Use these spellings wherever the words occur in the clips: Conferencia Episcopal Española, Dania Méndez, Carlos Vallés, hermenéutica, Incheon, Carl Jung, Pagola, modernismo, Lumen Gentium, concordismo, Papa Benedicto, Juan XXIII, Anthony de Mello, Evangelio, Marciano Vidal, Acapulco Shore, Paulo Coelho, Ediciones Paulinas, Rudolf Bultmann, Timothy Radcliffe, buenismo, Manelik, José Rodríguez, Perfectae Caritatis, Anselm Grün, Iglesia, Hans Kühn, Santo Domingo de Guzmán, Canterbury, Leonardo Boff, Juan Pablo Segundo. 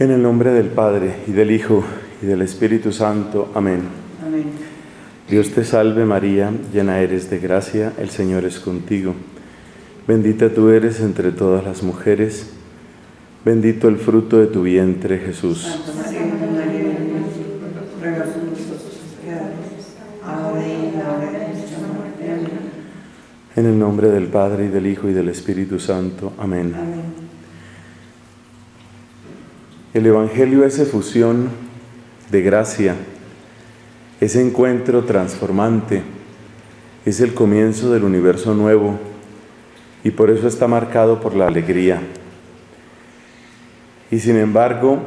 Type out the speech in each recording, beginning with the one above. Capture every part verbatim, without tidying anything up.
En el nombre del Padre, y del Hijo, y del Espíritu Santo. Amén. Amén. Dios te salve María, llena eres de gracia, el Señor es contigo. Bendita tú eres entre todas las mujeres, bendito el fruto de tu vientre, Jesús. En el nombre del Padre, y del Hijo, y del Espíritu Santo. Amén. Amén. El Evangelio es efusión de gracia, es encuentro transformante, es el comienzo del universo nuevo y por eso está marcado por la alegría. Y sin embargo,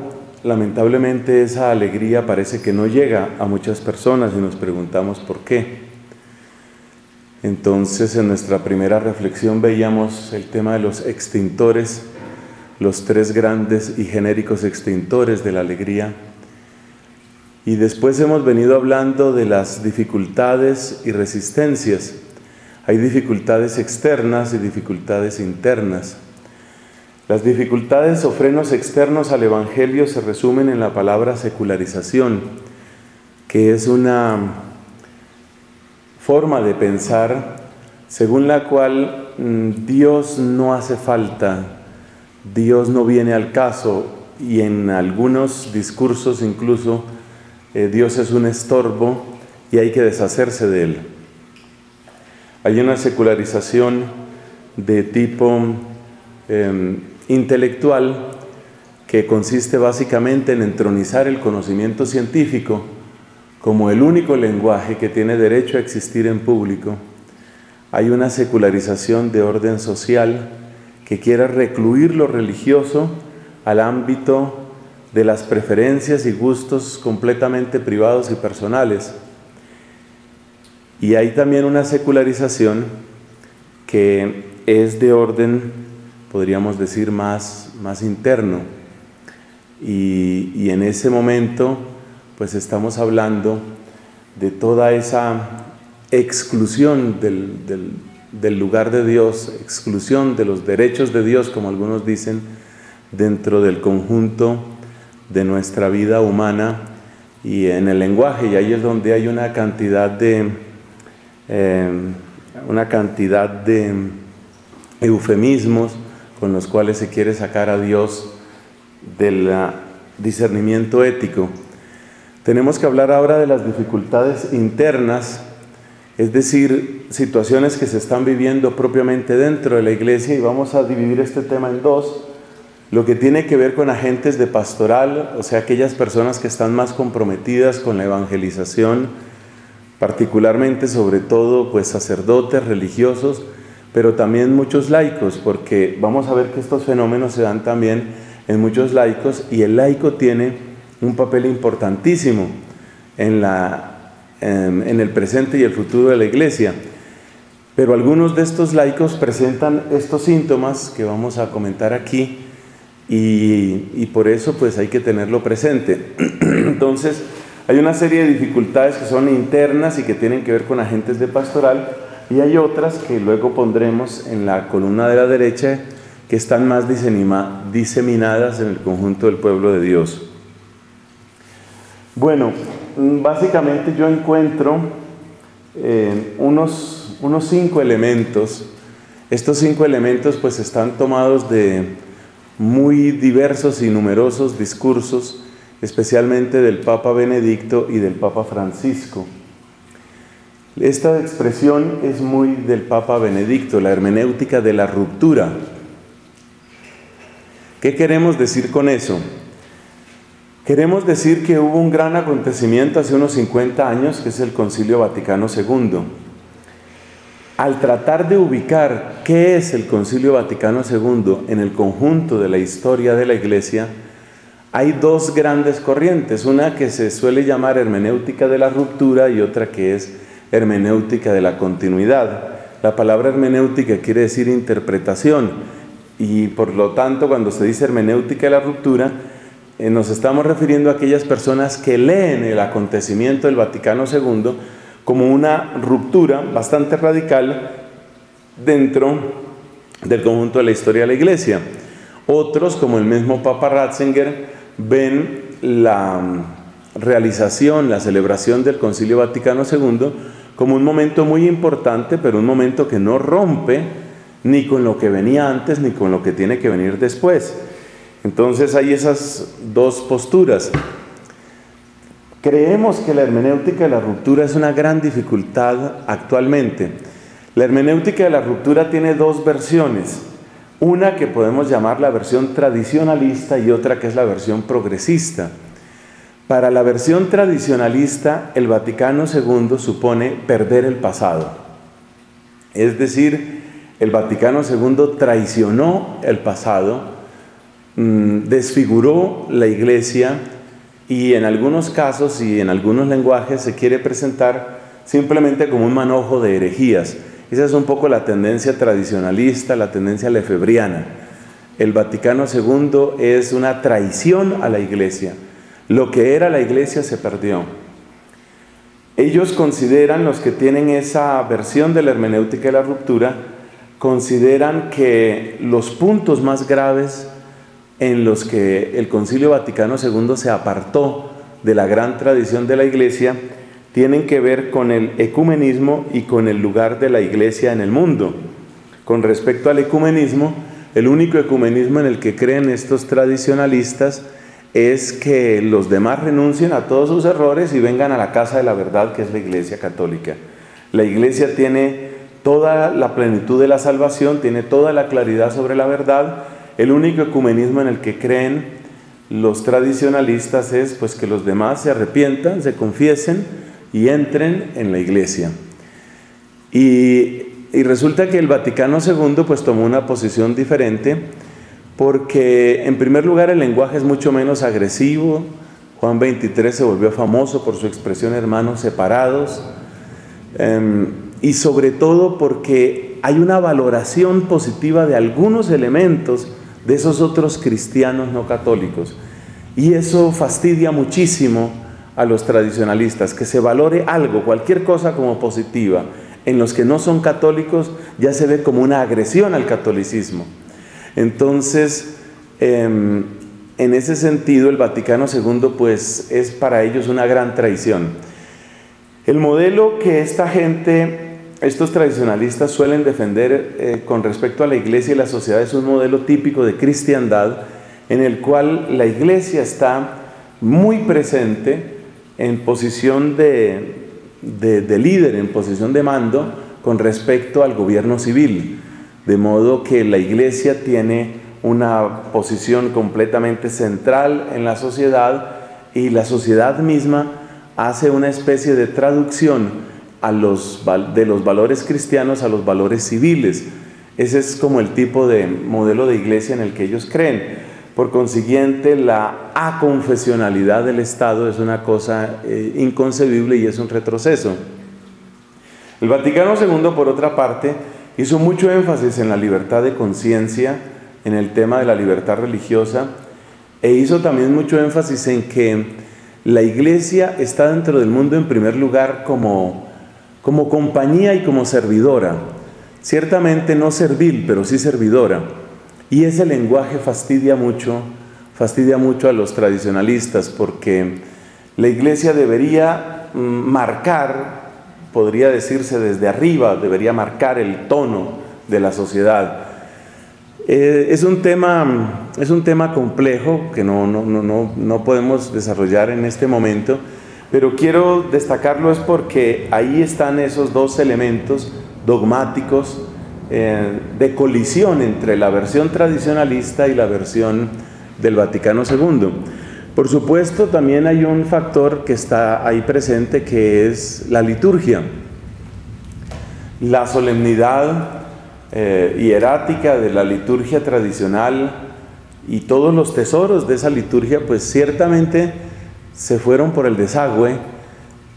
lamentablemente esa alegría parece que no llega a muchas personas y nos preguntamos por qué. Entonces, en nuestra primera reflexión veíamos el tema de los extintores, los tres grandes y genéricos extintores de la alegría. Y después hemos venido hablando de las dificultades y resistencias. Hay dificultades externas y dificultades internas. Las dificultades o frenos externos al Evangelio se resumen en la palabra secularización, que es una forma de pensar según la cual mmm, Dios no hace falta, Dios no viene al caso, y en algunos discursos incluso eh, Dios es un estorbo y hay que deshacerse de él. Hay una secularización de tipo eh, intelectual que consiste básicamente en entronizar el conocimiento científico como el único lenguaje que tiene derecho a existir en público. Hay una secularización de orden social que quiera recluir lo religioso al ámbito de las preferencias y gustos completamente privados y personales. Y hay también una secularización que es de orden, podríamos decir, más, más interno. Y, y en ese momento, pues estamos hablando de toda esa exclusión del, del del lugar de Dios, exclusión de los derechos de Dios, como algunos dicen, dentro del conjunto de nuestra vida humana y en el lenguaje. Y ahí es donde hay una cantidad de eh, una cantidad de eufemismos con los cuales se quiere sacar a Dios del discernimiento ético. Tenemos que hablar ahora de las dificultades internas, es decir, situaciones que se están viviendo propiamente dentro de la Iglesia, y vamos a dividir este tema en dos. Lo que tiene que ver con agentes de pastoral, o sea, aquellas personas que están más comprometidas con la evangelización, particularmente, sobre todo, pues sacerdotes, religiosos, pero también muchos laicos, porque vamos a ver que estos fenómenos se dan también en muchos laicos, y el laico tiene un papel importantísimo en la en el presente y el futuro de la Iglesia. Pero algunos de estos laicos presentan estos síntomas que vamos a comentar aquí, y, y por eso pues hay que tenerlo presente. Entonces, hay una serie de dificultades que son internas y que tienen que ver con agentes de pastoral, y hay otras que luego pondremos en la columna de la derecha, que están más disemina, diseminadas en el conjunto del pueblo de Dios. Bueno, básicamente yo encuentro eh, unos, unos cinco elementos. Estos cinco elementos pues están tomados de muy diversos y numerosos discursos, especialmente del Papa Benedicto y del Papa Francisco. Esta expresión es muy del Papa Benedicto, la hermenéutica de la ruptura. ¿Qué queremos decir con eso? Queremos decir que hubo un gran acontecimiento hace unos cincuenta años, que es el Concilio Vaticano segundo. Al tratar de ubicar qué es el Concilio Vaticano segundo en el conjunto de la historia de la Iglesia, hay dos grandes corrientes, una que se suele llamar hermenéutica de la ruptura y otra que es hermenéutica de la continuidad. La palabra hermenéutica quiere decir interpretación, y por lo tanto cuando se dice hermenéutica de la ruptura, nos estamos refiriendo a aquellas personas que leen el acontecimiento del Vaticano segundo como una ruptura bastante radical dentro del conjunto de la historia de la Iglesia. Otros, como el mismo Papa Ratzinger, ven la realización, la celebración del Concilio Vaticano segundo como un momento muy importante, pero un momento que no rompe ni con lo que venía antes ni con lo que tiene que venir después. Entonces hay esas dos posturas. Creemos que la hermenéutica de la ruptura es una gran dificultad actualmente. La hermenéutica de la ruptura tiene dos versiones, una que podemos llamar la versión tradicionalista y otra que es la versión progresista. Para la versión tradicionalista, el Vaticano segundo supone perder el pasado. Es decir, el Vaticano segundo traicionó el pasado, desfiguró la Iglesia y en algunos casos y en algunos lenguajes se quiere presentar simplemente como un manojo de herejías. Esa es un poco la tendencia tradicionalista, la tendencia lefebriana. El Vaticano segundo es una traición a la Iglesia. Lo que era la Iglesia se perdió. Ellos consideran, los que tienen esa versión de la hermenéutica de la ruptura, consideran que los puntos más graves en los que el Concilio Vaticano segundo se apartó de la gran tradición de la Iglesia tienen que ver con el ecumenismo y con el lugar de la Iglesia en el mundo. Con respecto al ecumenismo, el único ecumenismo en el que creen estos tradicionalistas es que los demás renuncien a todos sus errores y vengan a la casa de la verdad, que es la Iglesia católica. La Iglesia tiene toda la plenitud de la salvación, tiene toda la claridad sobre la verdad. El único ecumenismo en el que creen los tradicionalistas es pues que los demás se arrepientan, se confiesen y entren en la Iglesia. Y, y resulta que el Vaticano segundo pues tomó una posición diferente, porque en primer lugar el lenguaje es mucho menos agresivo. Juan veintitrés se volvió famoso por su expresión hermanos separados, eh, y sobre todo porque hay una valoración positiva de algunos elementos de esos otros cristianos no católicos, y eso fastidia muchísimo a los tradicionalistas, que se valore algo, cualquier cosa como positiva en los que no son católicos, ya se ve como una agresión al catolicismo. Entonces, eh, en ese sentido el Vaticano segundo pues es para ellos una gran traición. El modelo que esta gente, estos tradicionalistas suelen defender eh, con respecto a la Iglesia y la sociedad es un modelo típico de cristiandad, en el cual la Iglesia está muy presente en posición de, de, de líder, en posición de mando con respecto al gobierno civil, de modo que la Iglesia tiene una posición completamente central en la sociedad, y la sociedad misma hace una especie de traducción a los, de los valores cristianos a los valores civiles. Ese es como el tipo de modelo de Iglesia en el que ellos creen. Por consiguiente, la aconfesionalidad del Estado es una cosa eh, inconcebible y es un retroceso. El Vaticano segundo, por otra parte, hizo mucho énfasis en la libertad de conciencia, en el tema de la libertad religiosa, e hizo también mucho énfasis en que la Iglesia está dentro del mundo en primer lugar como, como compañía y como servidora. Ciertamente no servil, pero sí servidora. Y ese lenguaje fastidia mucho, fastidia mucho a los tradicionalistas, porque la Iglesia debería marcar, podría decirse desde arriba, debería marcar el tono de la sociedad. Eh, es un tema, es un tema complejo que no, no, no, no, no podemos desarrollar en este momento, pero quiero destacarlo es porque ahí están esos dos elementos dogmáticos de colisión entre la versión tradicionalista y la versión del Vaticano segundo. Por supuesto, también hay un factor que está ahí presente, que es la liturgia. La solemnidad eh, hierática de la liturgia tradicional y todos los tesoros de esa liturgia, pues ciertamente se fueron por el desagüe,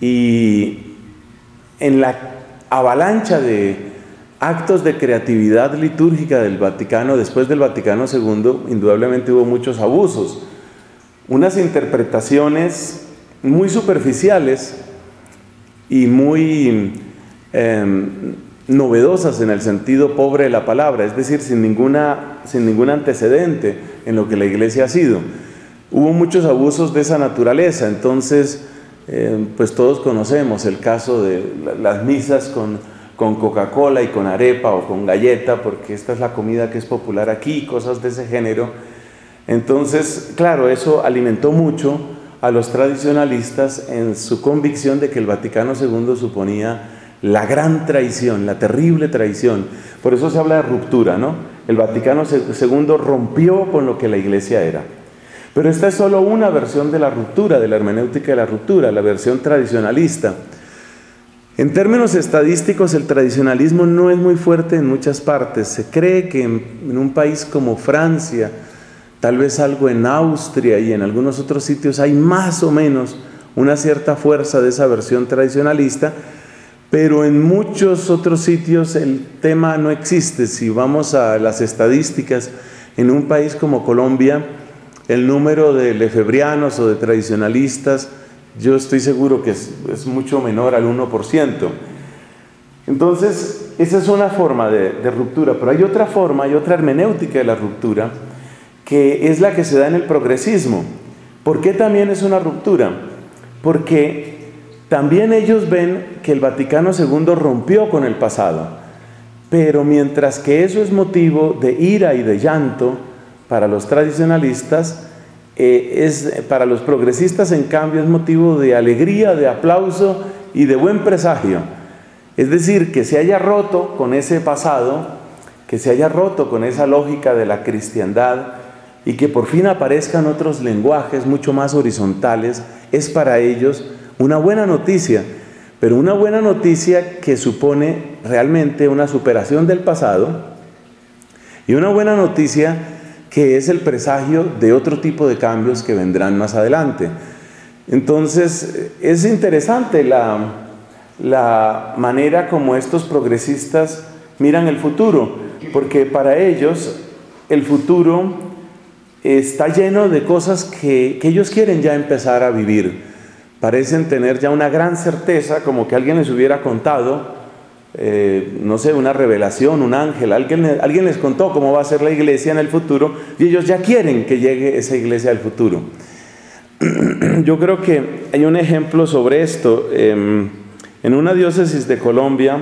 y en la avalancha de actos de creatividad litúrgica del Vaticano, después del Vaticano segundo, indudablemente hubo muchos abusos, unas interpretaciones muy superficiales y muy eh, novedosas en el sentido pobre de la palabra, es decir, sin ninguna, sin ningún antecedente en lo que la Iglesia ha sido. hubo muchos abusos de esa naturaleza. Entonces, eh, pues todos conocemos el caso de las misas con, con Coca-Cola y con arepa o con galleta, porque esta es la comida que es popular aquí, cosas de ese género. Entonces, claro, eso alimentó mucho a los tradicionalistas en su convicción de que el Vaticano Segundo suponía la gran traición, la terrible traición. Por eso se habla de ruptura, ¿no? El Vaticano Segundo rompió con lo que la Iglesia era. Pero esta es solo una versión de la ruptura, de la hermenéutica de la ruptura, la versión tradicionalista. En términos estadísticos, el tradicionalismo no es muy fuerte en muchas partes. Se cree que en un país como Francia, tal vez algo en Austria y en algunos otros sitios, hay más o menos una cierta fuerza de esa versión tradicionalista, pero en muchos otros sitios el tema no existe. Si vamos a las estadísticas, en un país como Colombia, el número de lefebrianos o de tradicionalistas, yo estoy seguro que es, es mucho menor al uno por ciento. Entonces, esa es una forma de, de ruptura, pero hay otra forma, hay otra hermenéutica de la ruptura, que es la que se da en el progresismo. ¿Por qué también es una ruptura? Porque también ellos ven que el Vaticano Segundo rompió con el pasado, pero mientras que eso es motivo de ira y de llanto para los tradicionalistas, eh, es, para los progresistas en cambio es motivo de alegría, de aplauso y de buen presagio. Es decir, que se haya roto con ese pasado, que se haya roto con esa lógica de la cristiandad y que por fin aparezcan otros lenguajes mucho más horizontales, es para ellos una buena noticia, pero una buena noticia que supone realmente una superación del pasado y una buena noticia que es el presagio de otro tipo de cambios que vendrán más adelante. Entonces, es interesante la, la manera como estos progresistas miran el futuro, porque para ellos el futuro está lleno de cosas que, que ellos quieren ya empezar a vivir. Parecen tener ya una gran certeza, como que alguien les hubiera contado, eh, no sé, una revelación, un ángel, alguien, alguien les contó cómo va a ser la iglesia en el futuro y ellos ya quieren que llegue esa iglesia del futuro. Yo creo que hay un ejemplo sobre esto. Eh, en una diócesis de Colombia,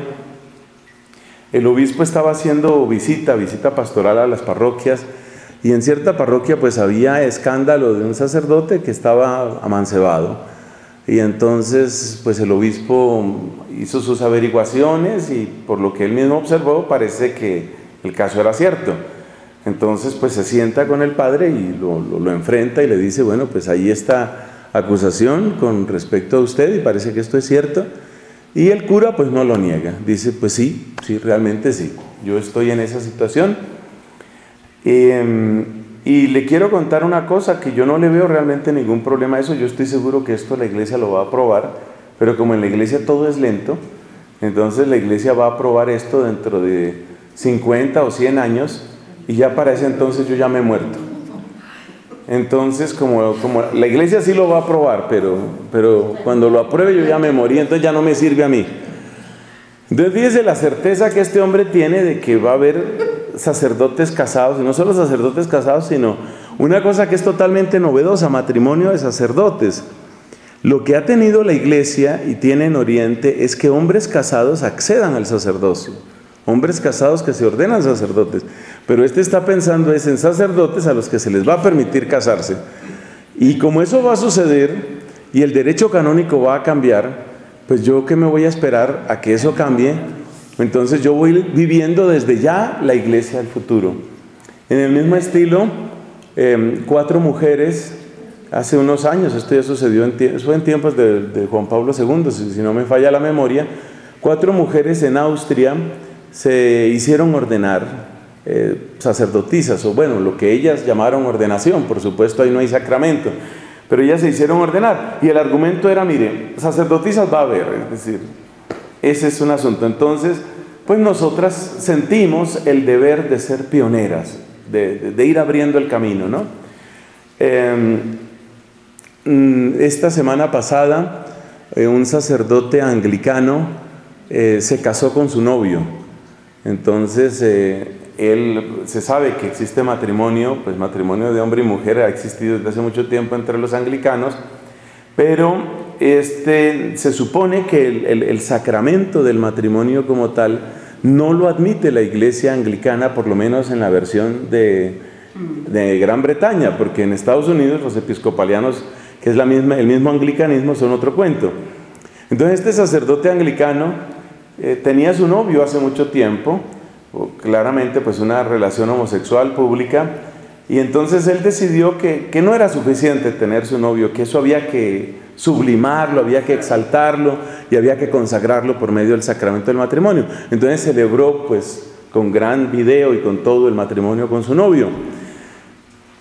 el obispo estaba haciendo visita, visita pastoral a las parroquias, y en cierta parroquia pues había escándalo de un sacerdote que estaba amancebado. Y entonces pues el obispo hizo sus averiguaciones y por lo que él mismo observó parece que el caso era cierto. Entonces pues se sienta con el padre y lo, lo, lo enfrenta y le dice, bueno, pues ahí está acusación con respecto a usted y parece que esto es cierto. Y el cura pues no lo niega, dice, pues sí, sí, realmente sí, yo estoy en esa situación. Eh, y le quiero contar una cosa, que yo no le veo realmente ningún problema a eso, yo estoy seguro que esto la iglesia lo va a aprobar, pero como en la iglesia todo es lento, entonces la iglesia va a aprobar esto dentro de cincuenta o cien años, y ya para ese entonces yo ya me he muerto. Entonces, como, como la iglesia sí lo va a aprobar, pero, pero cuando lo apruebe yo ya me morí, entonces ya no me sirve a mí. Entonces, fíjese la certeza que este hombre tiene de que va a haber sacerdotes casados, y no solo sacerdotes casados, sino una cosa que es totalmente novedosa, matrimonio de sacerdotes. Lo que ha tenido la iglesia y tiene en Oriente es que hombres casados accedan al sacerdocio. Hombres casados que se ordenan sacerdotes, pero este está pensando es en sacerdotes a los que se les va a permitir casarse. Y como eso va a suceder y el derecho canónico va a cambiar, pues yo que me voy a esperar a que eso cambie, entonces yo voy viviendo desde ya la iglesia del futuro. En el mismo estilo, eh, cuatro mujeres, hace unos años, esto ya sucedió en, tie fue en tiempos de, de Juan Pablo Segundo, si, si no me falla la memoria, cuatro mujeres en Austria se hicieron ordenar eh, sacerdotisas, o bueno, lo que ellas llamaron ordenación, por supuesto ahí no hay sacramento, pero ellas se hicieron ordenar, y el argumento era, mire, sacerdotisas va a haber, es decir, ese es un asunto. Entonces, pues nosotras sentimos el deber de ser pioneras, de, de, de ir abriendo el camino, ¿no? Eh, esta semana pasada, eh, un sacerdote anglicano eh, se casó con su novio. Entonces, eh, Él, se sabe que existe matrimonio, pues matrimonio de hombre y mujer ha existido desde hace mucho tiempo entre los anglicanos, pero este, se supone que el, el, el sacramento del matrimonio como tal no lo admite la Iglesia anglicana, por lo menos en la versión de, de Gran Bretaña, porque en Estados Unidos los episcopalianos, que es la misma, el mismo anglicanismo, son otro cuento. Entonces este sacerdote anglicano eh, tenía su novio hace mucho tiempo, claramente pues una relación homosexual pública, y entonces él decidió que, que no era suficiente tener su novio, que eso había que sublimarlo, había que exaltarlo y había que consagrarlo por medio del sacramento del matrimonio. Entonces celebró pues con gran video y con todo el matrimonio con su novio,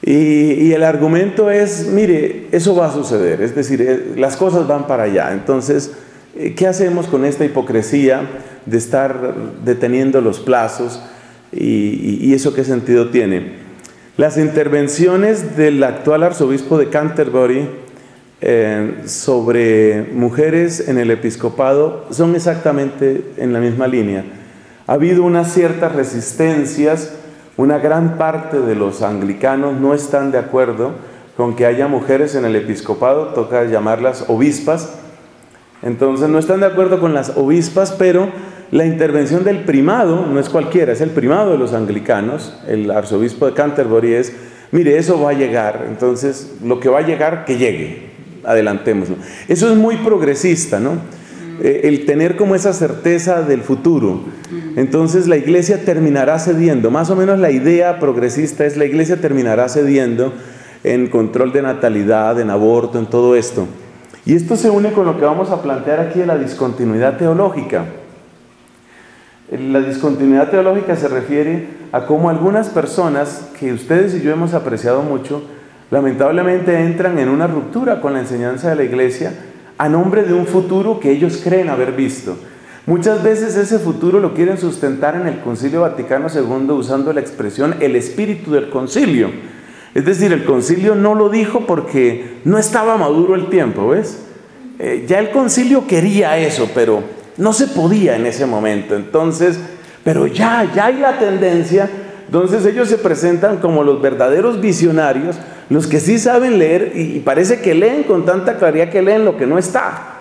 y, y el argumento es, mire, eso va a suceder, es decir, las cosas van para allá. Entonces, ¿qué hacemos con esta hipocresía de estar deteniendo los plazos y, y, y eso qué sentido tiene? Las intervenciones del actual arzobispo de Canterbury eh, sobre mujeres en el episcopado son exactamente en la misma línea. Ha habido unas ciertas resistencias, una gran parte de los anglicanos no están de acuerdo con que haya mujeres en el episcopado, toca llamarlas obispas. Entonces no están de acuerdo con las obispas, pero la intervención del primado no es cualquiera, es el primado de los anglicanos, el arzobispo de Canterbury, es, mire, eso va a llegar, entonces lo que va a llegar, que llegue, adelantémoslo. Eso es muy progresista, ¿no? El tener como esa certeza del futuro. Entonces la Iglesia terminará cediendo, más o menos la idea progresista es la Iglesia terminará cediendo en control de natalidad, en aborto, en todo esto. Y esto se une con lo que vamos a plantear aquí de la discontinuidad teológica. La discontinuidad teológica se refiere a cómo algunas personas que ustedes y yo hemos apreciado mucho, lamentablemente entran en una ruptura con la enseñanza de la Iglesia a nombre de un futuro que ellos creen haber visto. Muchas veces ese futuro lo quieren sustentar en el Concilio Vaticano segundo usando la expresión el espíritu del concilio. Es decir, el concilio no lo dijo porque no estaba maduro el tiempo, ¿ves? Eh, ya el concilio quería eso, pero no se podía en ese momento. Entonces, pero ya, ya hay la tendencia. Entonces ellos se presentan como los verdaderos visionarios, los que sí saben leer, y, y parece que leen con tanta claridad que leen lo que no está.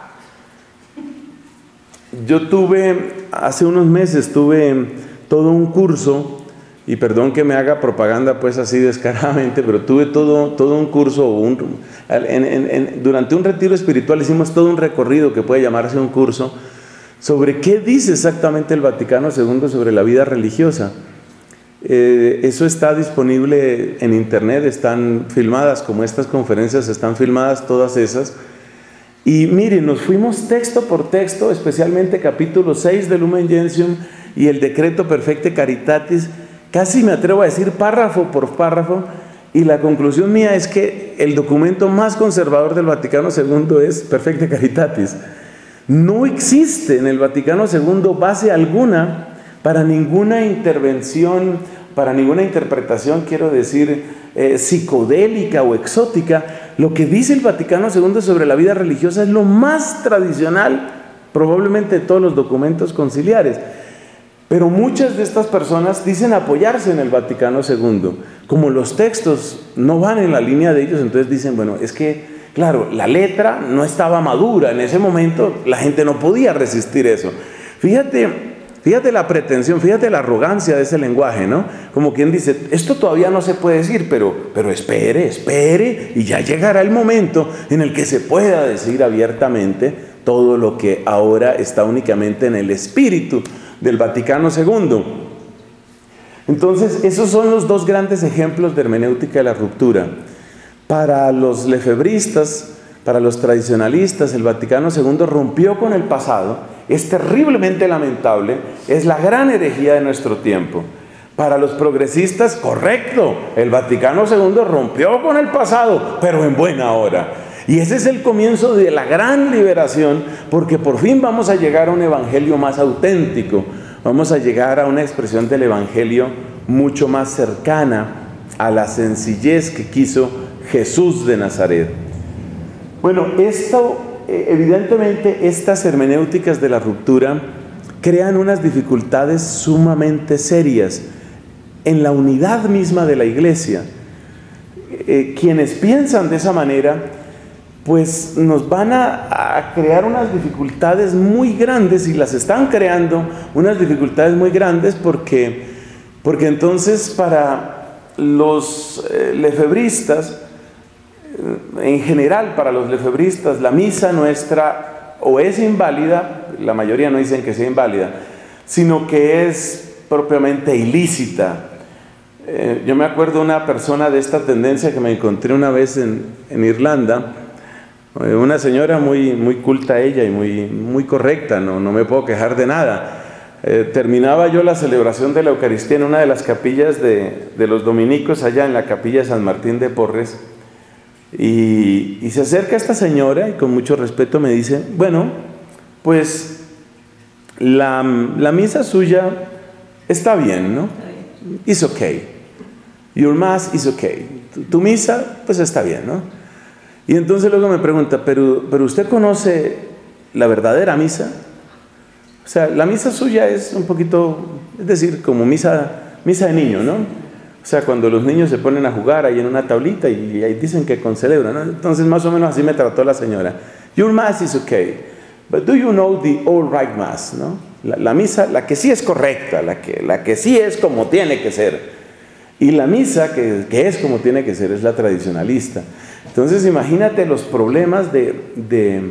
Yo tuve, hace unos meses, tuve todo un curso... Y perdón que me haga propaganda pues así descaradamente, pero tuve todo, todo un curso, un, en, en, en, durante un retiro espiritual hicimos todo un recorrido que puede llamarse un curso, sobre qué dice exactamente el Vaticano segundo sobre la vida religiosa. Eh, eso está disponible en internet, están filmadas, como estas conferencias están filmadas todas esas. Y miren, nos fuimos texto por texto, especialmente capítulo seis de Lumen Gentium y el decreto Perfectae Caritatis, casi me atrevo a decir párrafo por párrafo, y la conclusión mía es que el documento más conservador del Vaticano segundo es Perfectae Caritatis. No existe en el Vaticano segundo base alguna para ninguna intervención, para ninguna interpretación, quiero decir, eh, psicodélica o exótica. Lo que dice el Vaticano segundo sobre la vida religiosa es lo más tradicional, probablemente, de todos los documentos conciliares. Pero muchas de estas personas dicen apoyarse en el Vaticano segundo. Como los textos no van en la línea de ellos, entonces dicen, bueno, es que, claro, la letra no estaba madura. En ese momento la gente no podía resistir eso. Fíjate, fíjate la pretensión, fíjate la arrogancia de ese lenguaje, ¿no? Como quien dice, esto todavía no se puede decir, pero, pero espere, espere, y ya llegará el momento en el que se pueda decir abiertamente todo lo que ahora está únicamente en el espíritu del Vaticano segundo. Entonces, esos son los dos grandes ejemplos de hermenéutica de la ruptura. Para los lefebristas, para los tradicionalistas, el Vaticano segundo rompió con el pasado, es terriblemente lamentable, es la gran herejía de nuestro tiempo. Para los progresistas, correcto, el Vaticano segundo rompió con el pasado, pero en buena hora. Y ese es el comienzo de la gran liberación, porque por fin vamos a llegar a un evangelio más auténtico, vamos a llegar a una expresión del evangelio mucho más cercana a la sencillez que quiso Jesús de Nazaret. Bueno, esto, evidentemente, estas hermenéuticas de la ruptura crean unas dificultades sumamente serias en la unidad misma de la Iglesia. Eh, quienes piensan de esa manera, pues nos van a, a crear unas dificultades muy grandes, y las están creando unas dificultades muy grandes, porque, porque entonces para los eh, lefebristas, en general para los lefebristas, la misa nuestra o es inválida, la mayoría no dicen que sea inválida, sino que es propiamente ilícita. Eh, yo me acuerdo una persona de esta tendencia que me encontré una vez en, en Irlanda, una señora muy, muy culta ella y muy, muy correcta, no, no me puedo quejar de nada. Eh, terminaba yo la celebración de la Eucaristía en una de las capillas de, de los dominicos, allá en la capilla de San Martín de Porres, y, y se acerca esta señora y con mucho respeto me dice: bueno, pues la, la misa suya está bien, ¿no? It's okay. Your mass is okay. Tu, tu misa, pues está bien, ¿no? Y entonces luego me pregunta: ¿pero, pero usted conoce la verdadera misa? O sea, la misa suya es un poquito, es decir, como misa, misa de niño, ¿no? O sea, cuando los niños se ponen a jugar ahí en una tablita y ahí dicen que concelebran, ¿no? Entonces, más o menos así me trató la señora. Your mass is okay, but do you know the all right mass, ¿no? La, la misa, la que sí es correcta, la que, la que sí es como tiene que ser. Y la misa que, que es como tiene que ser es la tradicionalista. Entonces, imagínate los problemas de, de,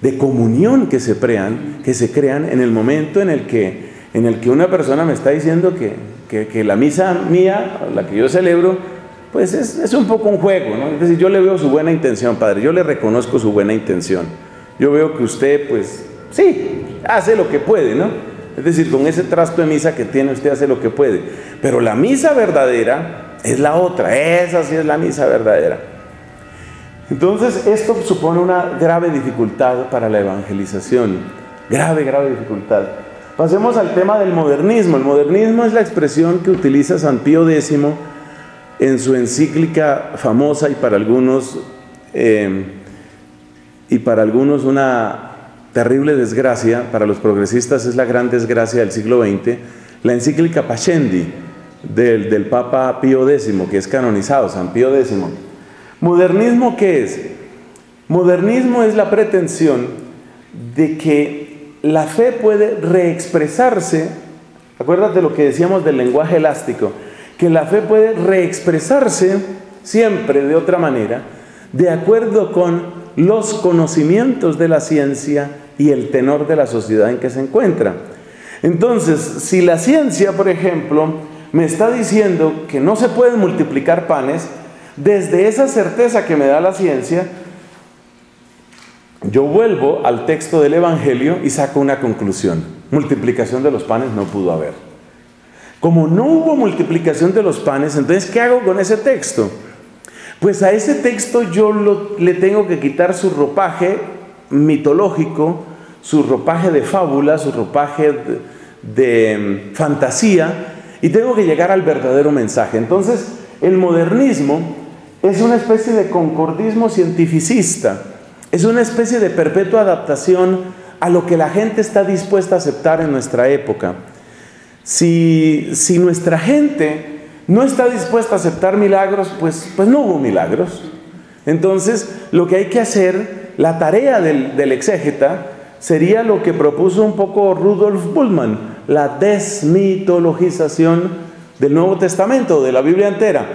de comunión que se, crean, que se crean en el momento en el que, en el que una persona me está diciendo que, que, que la misa mía, la que yo celebro, pues es, es un poco un juego, ¿no? Es decir, yo le veo su buena intención, padre, yo le reconozco su buena intención. Yo veo que usted, pues, sí, hace lo que puede, ¿no? Es decir, con ese trasto de misa que tiene, usted hace lo que puede. Pero la misa verdadera es la otra, esa sí es la misa verdadera. Entonces, esto supone una grave dificultad para la evangelización. Grave, grave dificultad. Pasemos al tema del modernismo. El modernismo es la expresión que utiliza San Pío décimo en su encíclica famosa y para algunos, eh, y para algunos una terrible desgracia, para los progresistas es la gran desgracia del siglo veinte, la encíclica Pascendi del, del Papa Pío décimo, que es canonizado, San Pío décimo. ¿Modernismo qué es? Modernismo es la pretensión de que la fe puede reexpresarse. Acuérdate lo que decíamos del lenguaje elástico, que la fe puede reexpresarse siempre de otra manera, de acuerdo con los conocimientos de la ciencia y el tenor de la sociedad en que se encuentra. Entonces, si la ciencia, por ejemplo, me está diciendo que no se pueden multiplicar panes, desde esa certeza que me da la ciencia, yo vuelvo al texto del Evangelio y saco una conclusión. Multiplicación de los panes no pudo haber. Como no hubo multiplicación de los panes, entonces, ¿qué hago con ese texto? Pues a ese texto yo lo, le tengo que quitar su ropaje mitológico, su ropaje de fábula, su ropaje de, de fantasía, y tengo que llegar al verdadero mensaje. Entonces, el modernismo es una especie de concordismo cientificista, es una especie de perpetua adaptación a lo que la gente está dispuesta a aceptar en nuestra época. Si, si nuestra gente no está dispuesta a aceptar milagros, pues, pues no hubo milagros. Entonces, lo que hay que hacer, la tarea del, del exégeta, sería lo que propuso un poco Rudolf Bultmann, la desmitologización del Nuevo Testamento, de la Biblia entera.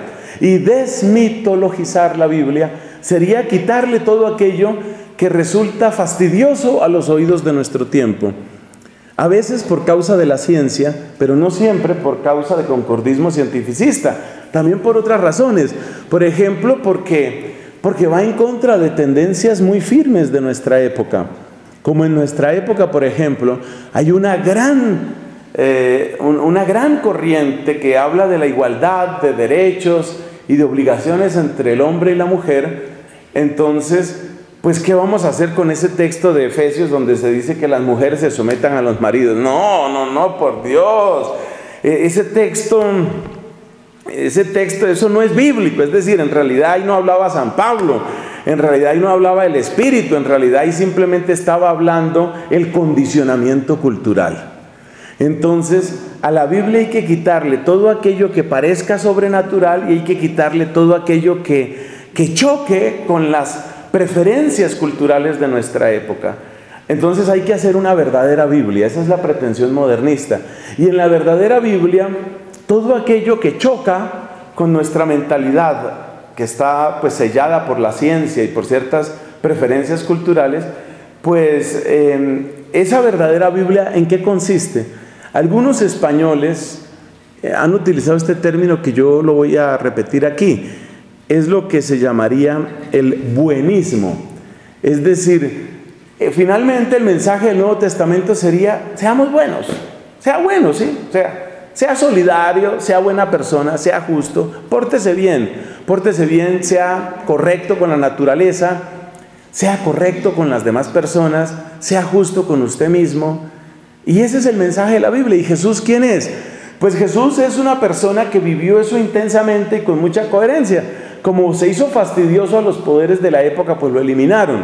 Y desmitologizar la Biblia sería quitarle todo aquello que resulta fastidioso a los oídos de nuestro tiempo. A veces por causa de la ciencia, pero no siempre por causa de concordismo cientificista. También por otras razones. Por ejemplo, porque, porque va en contra de tendencias muy firmes de nuestra época. Como en nuestra época, por ejemplo, hay una gran, eh, un, una gran corriente que habla de la igualdad de derechos y de obligaciones entre el hombre y la mujer. Entonces, pues, ¿qué vamos a hacer con ese texto de Efesios donde se dice que las mujeres se sometan a los maridos? No, no, no, por Dios. Ese texto, ese texto, eso no es bíblico. Es decir, en realidad ahí no hablaba San Pablo, en realidad ahí no hablaba el Espíritu, en realidad ahí simplemente estaba hablando el condicionamiento cultural. Entonces, a la Biblia hay que quitarle todo aquello que parezca sobrenatural y hay que quitarle todo aquello que, que choque con las preferencias culturales de nuestra época. Entonces hay que hacer una verdadera Biblia, esa es la pretensión modernista. Y en la verdadera Biblia, todo aquello que choca con nuestra mentalidad, que está pues sellada por la ciencia y por ciertas preferencias culturales, pues eh, esa verdadera Biblia, ¿en qué consiste? Algunos españoles han utilizado este término que yo lo voy a repetir aquí, es lo que se llamaría el buenismo, es decir, finalmente el mensaje del Nuevo Testamento sería, seamos buenos, sea bueno, ¿sí? O sea, sea solidario, sea buena persona, sea justo, pórtese bien, pórtese bien, sea correcto con la naturaleza, sea correcto con las demás personas, sea justo con usted mismo. Y ese es el mensaje de la Biblia. ¿Y Jesús quién es? Pues Jesús es una persona que vivió eso intensamente y con mucha coherencia. Como se hizo fastidioso a los poderes de la época, pues lo eliminaron.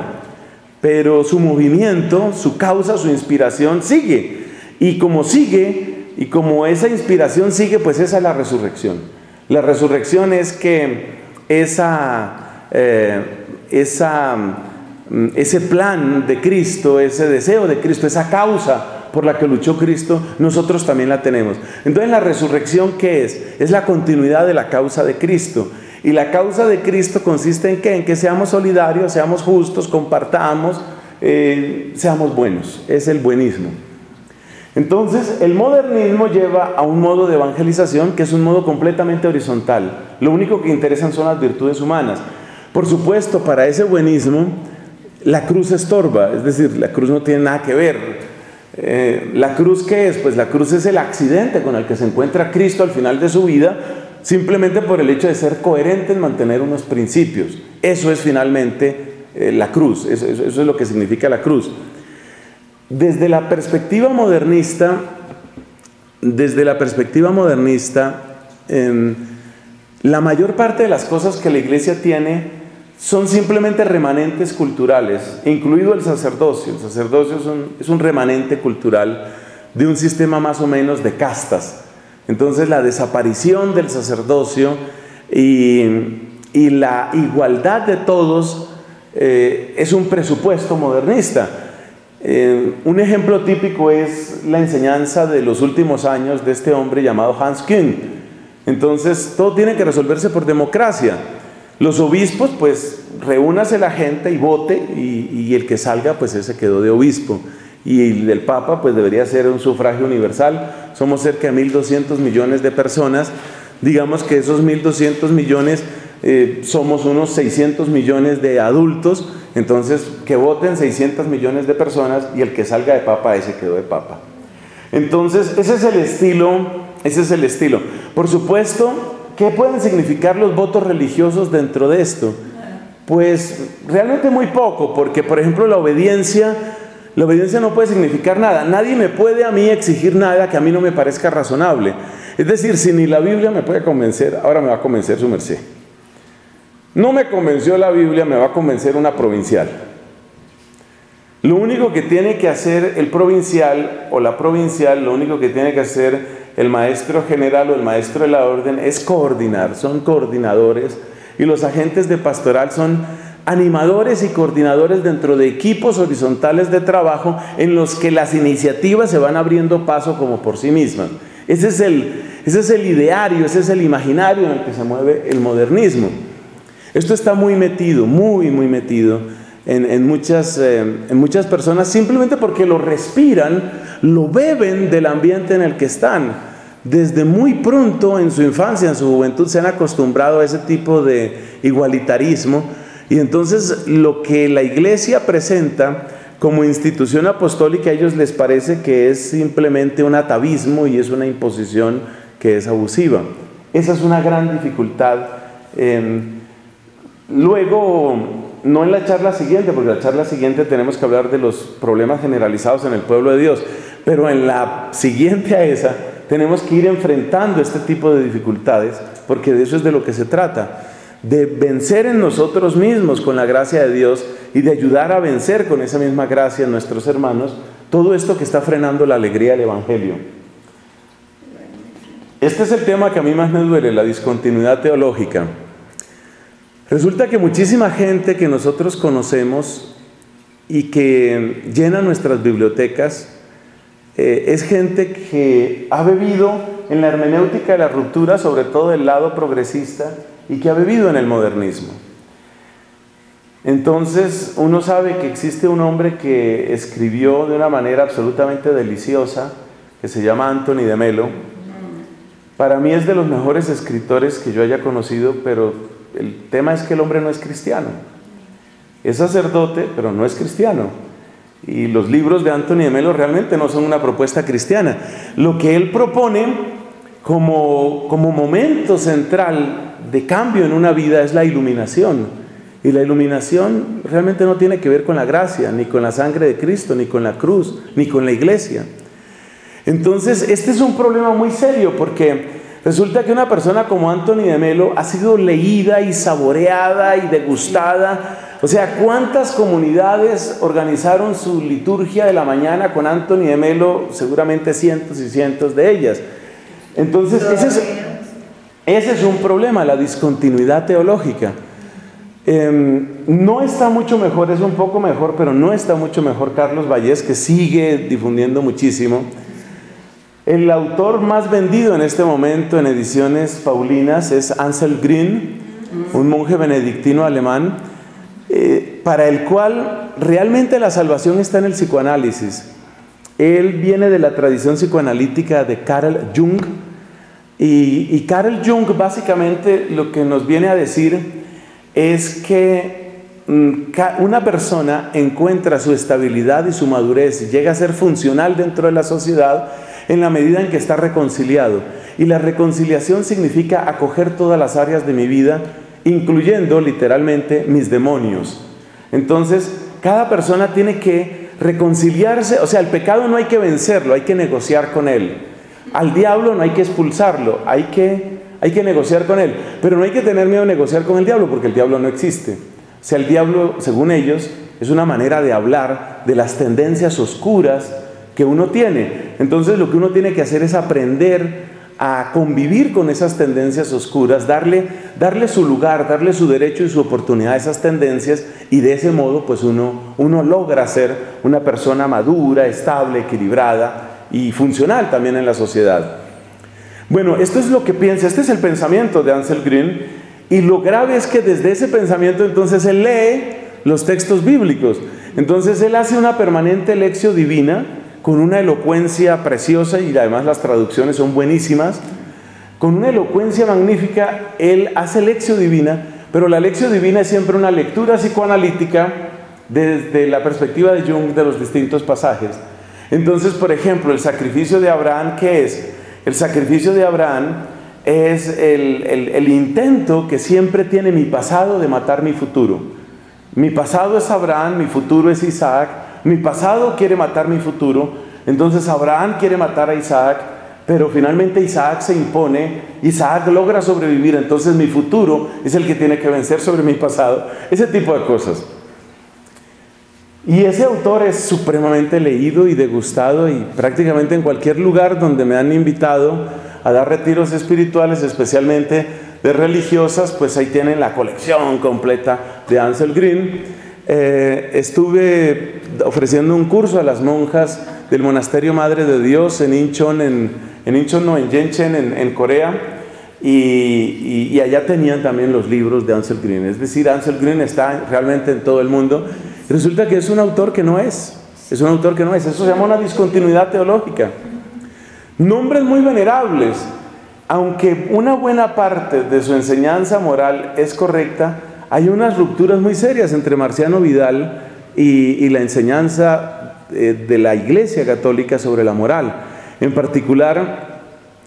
Pero su movimiento, su causa, su inspiración sigue. Y como sigue, y como esa inspiración sigue, pues esa es la resurrección. La resurrección es que esa, eh, esa, ese plan de Cristo, ese deseo de Cristo, esa causa por la que luchó Cristo, nosotros también la tenemos. Entonces, ¿la resurrección qué es? Es la continuidad de la causa de Cristo. Y la causa de Cristo consiste en que, en que seamos solidarios, seamos justos, compartamos, eh, seamos buenos. Es el buenismo. Entonces, el modernismo lleva a un modo de evangelización que es un modo completamente horizontal. Lo único que interesan son las virtudes humanas. Por supuesto, para ese buenismo, la cruz estorba. Es decir, la cruz no tiene nada que ver. Eh, ¿La cruz qué es? Pues la cruz es el accidente con el que se encuentra Cristo al final de su vida, simplemente por el hecho de ser coherente en mantener unos principios. Eso es finalmente eh, la cruz, eso, eso, eso es lo que significa la cruz. Desde la perspectiva modernista, desde la perspectiva modernista, eh, la mayor parte de las cosas que la Iglesia tiene son simplemente remanentes culturales, incluido el sacerdocio. El sacerdocio es un, es un remanente cultural de un sistema más o menos de castas. Entonces, la desaparición del sacerdocio y, y la igualdad de todos eh, es un presupuesto modernista. Eh, un ejemplo típico es la enseñanza de los últimos años de este hombre llamado Hans Kühn. Entonces, todo tiene que resolverse por democracia. Los obispos, pues, reúnase la gente y vote, y, y el que salga, pues, ese quedó de obispo. Y el Papa, pues, debería ser un sufragio universal. Somos cerca de mil doscientos millones de personas. Digamos que esos mil doscientos millones eh, somos unos seiscientos millones de adultos. Entonces, que voten seiscientos millones de personas y el que salga de Papa, ese quedó de Papa. Entonces, ese es el estilo, ese es el estilo. Por supuesto, ¿qué pueden significar los votos religiosos dentro de esto? Pues, realmente muy poco, porque, por ejemplo, la obediencia... La obediencia no puede significar nada. Nadie me puede a mí exigir nada que a mí no me parezca razonable. Es decir, si ni la Biblia me puede convencer, ahora me va a convencer su merced. No me convenció la Biblia, me va a convencer una provincial. Lo único que tiene que hacer el provincial o la provincial, lo único que tiene que hacer el maestro general o el maestro de la orden es coordinar. Son coordinadores y los agentes de pastoral son animadores y coordinadores dentro de equipos horizontales de trabajo en los que las iniciativas se van abriendo paso como por sí mismas. Ese es el, ese es el ideario, ese es el imaginario en el que se mueve el modernismo. Esto está muy metido, muy, muy metido en, en, muchas, eh, en muchas personas, simplemente porque lo respiran, lo beben del ambiente en el que están. Desde muy pronto en su infancia, en su juventud, se han acostumbrado a ese tipo de igualitarismo. Y entonces lo que la Iglesia presenta como institución apostólica a ellos les parece que es simplemente un atavismo y es una imposición que es abusiva. Esa es una gran dificultad. Eh, luego, no en la charla siguiente, porque en la charla siguiente tenemos que hablar de los problemas generalizados en el pueblo de Dios, pero en la siguiente a esa tenemos que ir enfrentando este tipo de dificultades, porque de eso es de lo que se trata. De vencer en nosotros mismos con la gracia de Dios y de ayudar a vencer con esa misma gracia a nuestros hermanos todo esto que está frenando la alegría del Evangelio. Este es el tema que a mí más me duele, la discontinuidad teológica. Resulta que muchísima gente que nosotros conocemos y que llena nuestras bibliotecas eh, es gente que ha bebido en la hermenéutica de la ruptura, sobre todo del lado progresista, y que ha bebido en el modernismo. Entonces uno sabe que existe un hombre que escribió de una manera absolutamente deliciosa, que se llama Anthony de Mello. Para mí es de los mejores escritores que yo haya conocido, pero el tema es que el hombre no es cristiano. Es sacerdote, pero no es cristiano. Y los libros de Anthony de Mello realmente no son una propuesta cristiana. Lo que él propone como, como momento central de cambio en una vida es la iluminación. Y la iluminación realmente no tiene que ver con la gracia, ni con la sangre de Cristo, ni con la cruz, ni con la iglesia. Entonces, este es un problema muy serio, porque resulta que una persona como Anthony de Mello ha sido leída y saboreada y degustada. O sea, ¿cuántas comunidades organizaron su liturgia de la mañana con Anthony de Mello? Seguramente cientos y cientos de ellas. Entonces, ese es, ese es un problema, la discontinuidad teológica. Eh, no está mucho mejor, es un poco mejor, pero no está mucho mejor Carlos Vallés, que sigue difundiendo muchísimo. El autor más vendido en este momento en Ediciones Paulinas es Anselm Grün, un monje benedictino alemán, eh, para el cual realmente la salvación está en el psicoanálisis. Él viene de la tradición psicoanalítica de Carl Jung, y, y Carl Jung básicamente lo que nos viene a decir es que una persona encuentra su estabilidad y su madurez y llega a ser funcional dentro de la sociedad en la medida en que está reconciliado. Y la reconciliación significa acoger todas las áreas de mi vida, incluyendo literalmente mis demonios. Entonces, cada persona tiene que reconciliarse. O sea, el pecado no hay que vencerlo, hay que negociar con él. Al diablo no hay que expulsarlo, hay que, hay que negociar con él. Pero no hay que tener miedo a negociar con el diablo, porque el diablo no existe. O sea, el diablo, según ellos, es una manera de hablar de las tendencias oscuras que uno tiene. Entonces lo que uno tiene que hacer es aprender a convivir con esas tendencias oscuras, darle, darle su lugar, darle su derecho y su oportunidad a esas tendencias, y de ese modo pues uno, uno logra ser una persona madura, estable, equilibrada y funcional también en la sociedad. Bueno, esto es lo que piensa, este es el pensamiento de Anselm Grün, y lo grave es que desde ese pensamiento entonces él lee los textos bíblicos. Entonces él hace una permanente lectio divina, con una elocuencia preciosa, y además las traducciones son buenísimas, con una elocuencia magnífica. Él hace lectio divina, pero la lectio divina es siempre una lectura psicoanalítica desde la perspectiva de Jung de los distintos pasajes. Entonces, por ejemplo, el sacrificio de Abraham, ¿qué es? El sacrificio de Abraham es el, el, el intento que siempre tiene mi pasado de matar mi futuro. Mi pasado es Abraham, mi futuro es Isaac. Mi pasado quiere matar mi futuro. Entonces Abraham quiere matar a Isaac, pero finalmente Isaac se impone, Isaac logra sobrevivir, entonces mi futuro es el que tiene que vencer sobre mi pasado. Ese tipo de cosas. Y ese autor es supremamente leído y degustado, y prácticamente en cualquier lugar donde me han invitado a dar retiros espirituales, especialmente de religiosas, pues ahí tienen la colección completa de Anselm Grün. Eh, estuve ofreciendo un curso a las monjas del monasterio Madre de Dios en Incheon, en, en Incheon no, en Yenchen, en, en Corea, y, y, y allá tenían también los libros de Anselm Grün. Es decir, Anselm Grün está realmente en todo el mundo. Resulta que es un autor que no es, es un autor que no es. Eso se llama una discontinuidad teológica. Nombres muy venerables, aunque una buena parte de su enseñanza moral es correcta. Hay unas rupturas muy serias entre Marciano Vidal y, y la enseñanza de, de la Iglesia Católica sobre la moral. En particular,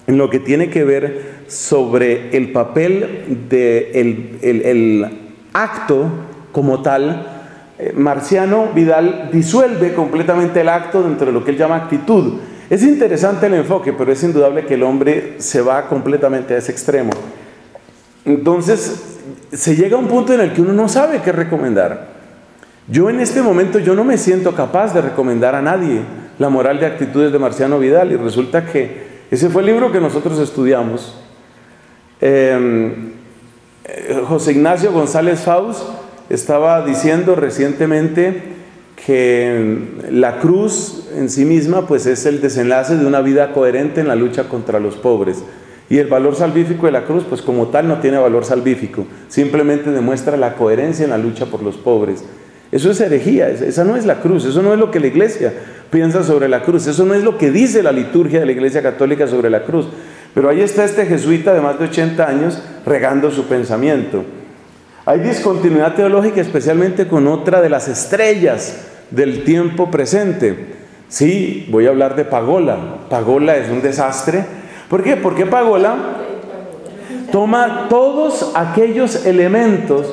en lo que tiene que ver sobre el papel del de el, el acto como tal, Marciano Vidal disuelve completamente el acto dentro de lo que él llama actitud. Es interesante el enfoque, pero es indudable que el hombre se va completamente a ese extremo. Entonces, se llega a un punto en el que uno no sabe qué recomendar. Yo en este momento, yo no me siento capaz de recomendar a nadie la moral de actitudes de Marciano Vidal, y resulta que Ese fue el libro que nosotros estudiamos. Eh, José Ignacio González Faust estaba diciendo recientemente que la cruz en sí misma pues es el desenlace de una vida coherente en la lucha contra los pobres, y el valor salvífico de la cruz pues como tal no tiene valor salvífico, simplemente demuestra la coherencia en la lucha por los pobres. Eso es herejía, esa no es la cruz, eso no es lo que la Iglesia piensa sobre la cruz, eso no es lo que dice la liturgia de la Iglesia Católica sobre la cruz. Pero ahí está este jesuita de más de ochenta años regando su pensamiento. Hay discontinuidad teológica, especialmente con otra de las estrellas del tiempo presente. Sí, voy a hablar de Pagola. Pagola es un desastre. ¿Por qué? Porque Pagola toma todos aquellos elementos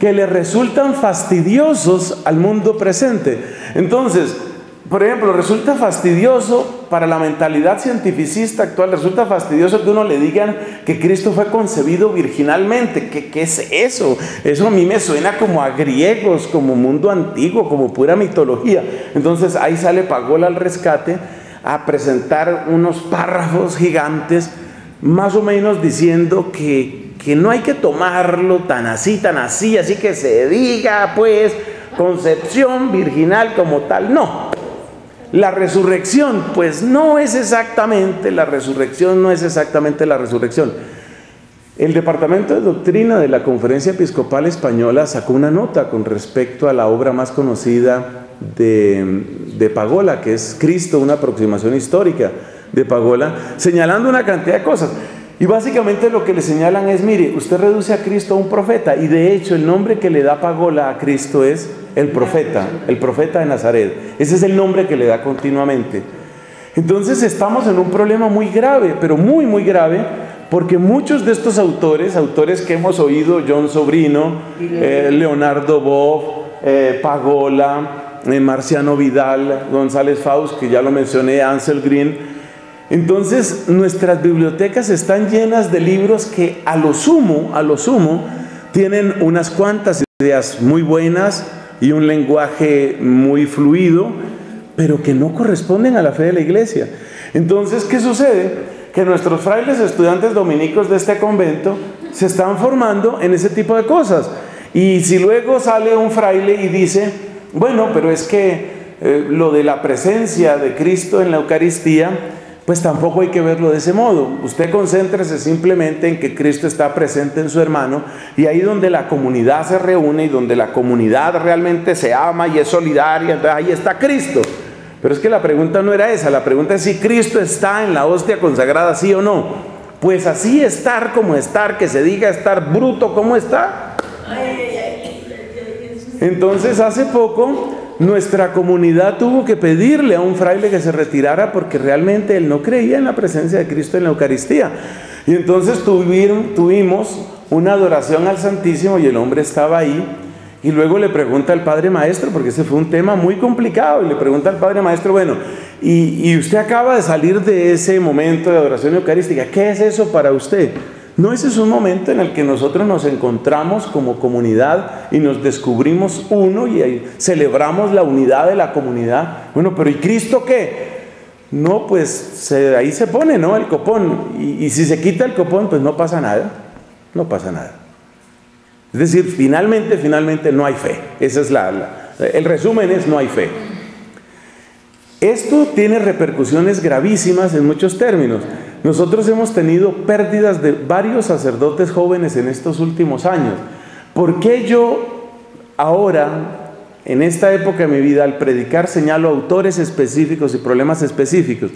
que le resultan fastidiosos al mundo presente. Entonces, por ejemplo, resulta fastidioso para la mentalidad cientificista actual, resulta fastidioso que uno le digan que Cristo fue concebido virginalmente. ¿Qué, qué es eso? Eso a mí me suena como a griegos, como mundo antiguo, como pura mitología. Entonces ahí sale Pagola al rescate a presentar unos párrafos gigantes, más o menos diciendo que, que no hay que tomarlo tan así, tan así, así que se diga pues concepción virginal como tal, no. La resurrección, pues no es exactamente la resurrección, no es exactamente la resurrección. El Departamento de Doctrina de la Conferencia Episcopal Española sacó una nota con respecto a la obra más conocida de, de Pagola, que es Cristo, una aproximación histórica de Pagola, señalando una cantidad de cosas. Y básicamente lo que le señalan es, mire, usted reduce a Cristo a un profeta, y de hecho el nombre que le da Pagola a Cristo es el profeta, el profeta de Nazaret. Ese es el nombre que le da continuamente. Entonces estamos en un problema muy grave, pero muy muy grave, porque muchos de estos autores, autores que hemos oído, John Sobrino, eh, Leonardo Boff, eh, Pagola, eh, Marciano Vidal, González Faust, que ya lo mencioné, Anselm Grün. Entonces nuestras bibliotecas están llenas de libros que a lo sumo, a lo sumo, tienen unas cuantas ideas muy buenas y un lenguaje muy fluido, pero que no corresponden a la fe de la Iglesia. Entonces, ¿qué sucede? Que nuestros frailes estudiantes dominicos de este convento se están formando en ese tipo de cosas. Y si luego sale un fraile y dice, bueno, pero es que eh, lo de la presencia de Cristo en la Eucaristía, pues tampoco hay que verlo de ese modo. Usted concéntrese simplemente en que Cristo está presente en su hermano, y ahí donde la comunidad se reúne y donde la comunidad realmente se ama y es solidaria, entonces ahí está Cristo. Pero es que la pregunta no era esa, la pregunta es si Cristo está en la hostia consagrada, sí o no. Pues así estar como estar, que se diga estar bruto como está. Entonces hace poco nuestra comunidad tuvo que pedirle a un fraile que se retirara porque realmente él no creía en la presencia de Cristo en la Eucaristía. Y entonces tuvieron, tuvimos una adoración al Santísimo y el hombre estaba ahí. Y luego le pregunta al Padre Maestro, porque ese fue un tema muy complicado, y le pregunta al Padre Maestro, bueno, y, y usted acaba de salir de ese momento de adoración eucarística, ¿qué es eso para usted? No, ese es un momento en el que nosotros nos encontramos como comunidad y nos descubrimos uno y celebramos la unidad de la comunidad. Bueno, pero ¿y Cristo qué? No, pues se, ahí se pone, ¿no? El copón. Y, y si se quita el copón, pues no pasa nada. No pasa nada. Es decir, finalmente, finalmente no hay fe. Ese es la, la, el resumen es no hay fe. Esto tiene repercusiones gravísimas en muchos términos. Nosotros hemos tenido pérdidas de varios sacerdotes jóvenes en estos últimos años. ¿Por qué yo ahora, en esta época de mi vida, al predicar señalo autores específicos y problemas específicos?